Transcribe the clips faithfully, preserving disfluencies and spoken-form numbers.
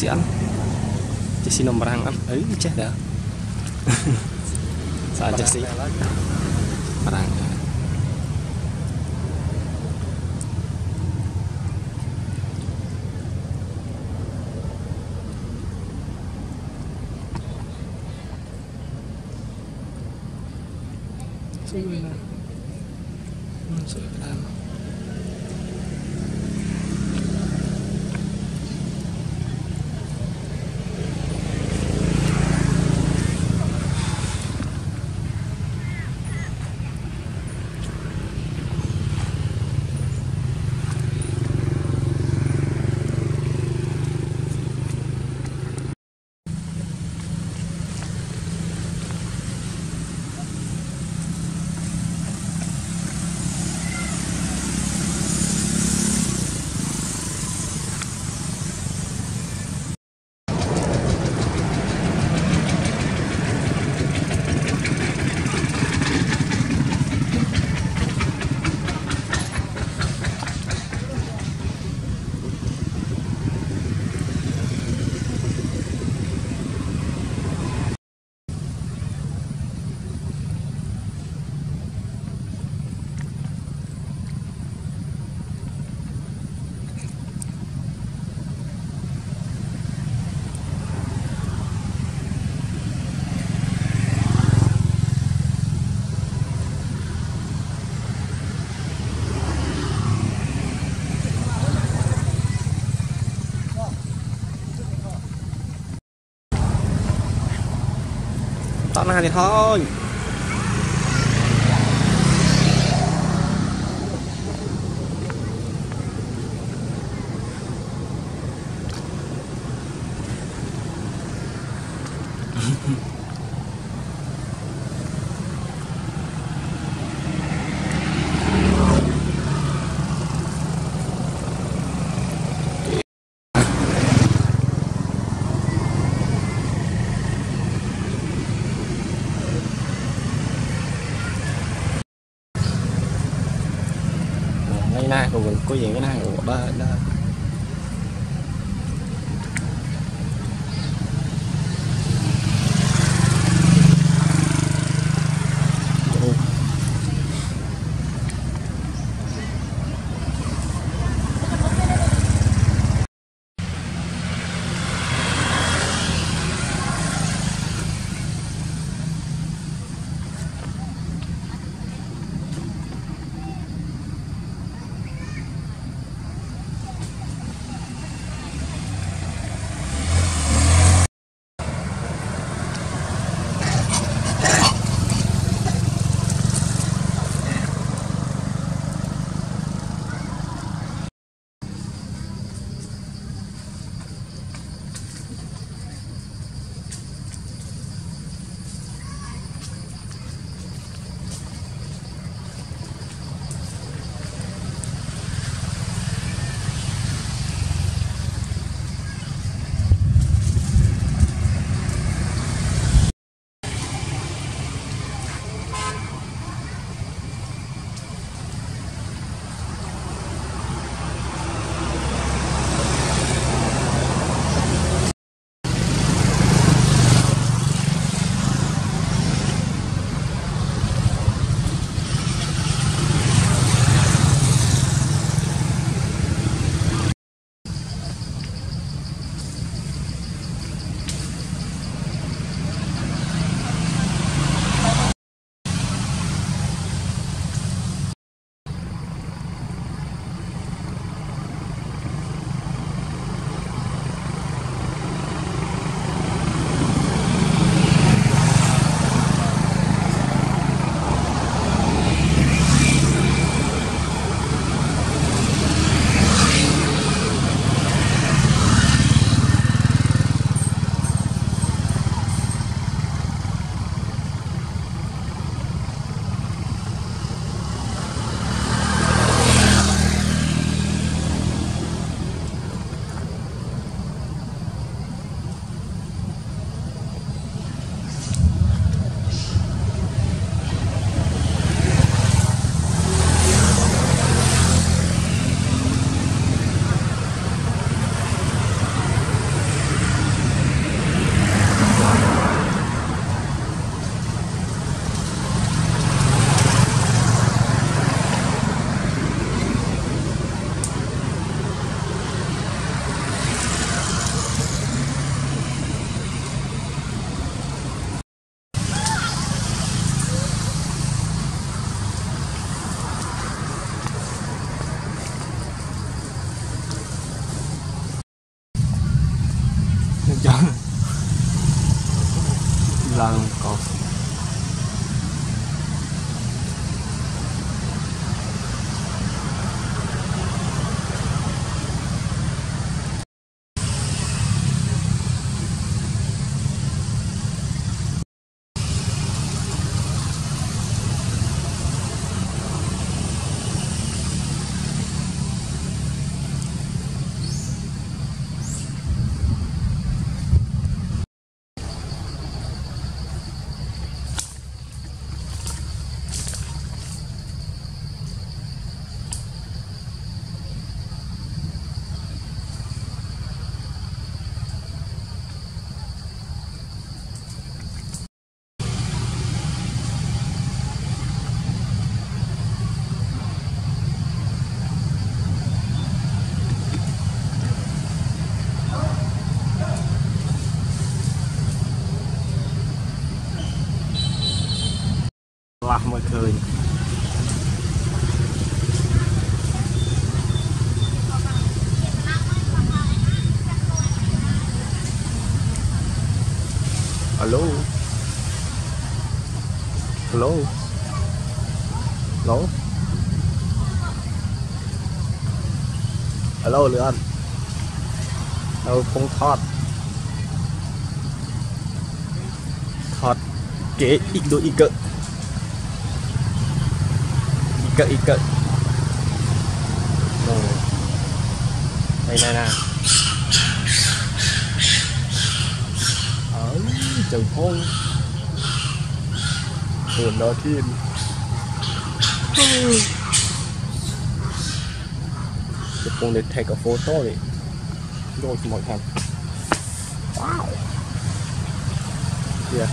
Chỉ ăn chỉ xin nằm răng ăn ấy chết đã sao chỉ xin răng tao này thì thôi có gì cái này của ba đó Bilang kau là mọi người alo alo alo alo lửa anh đâu không thọt thọt kế ít đôi ít cỡ cậy cậy rồi đây này nè ở trường thôn vườn đó chim chụp cùng để take a photo đi rồi mọi thằng wow yeah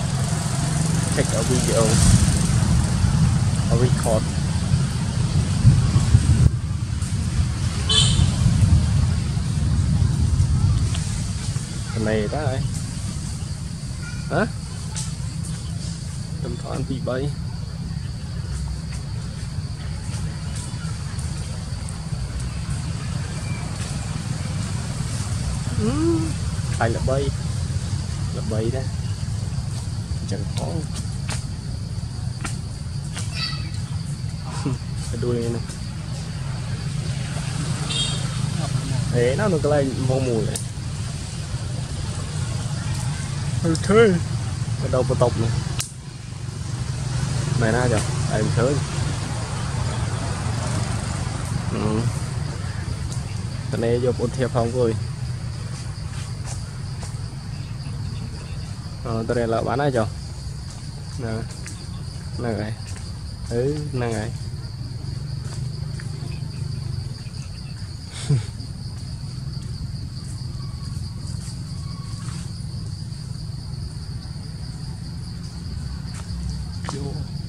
take a video a record này đó đây hả tầm thoáng bị bay phải là bay là bay đó chẳng có cái đuôi này thế nó được lại vô mùi này. Ôi trời, ở đâu có tộc này. Mày ra rồi, em chơi. Ừ. Tần này vô bốn thiệp không rồi. Ờ, tần này là bán ai rồi. Nè. Nè này. Ừ, nè này. Yo.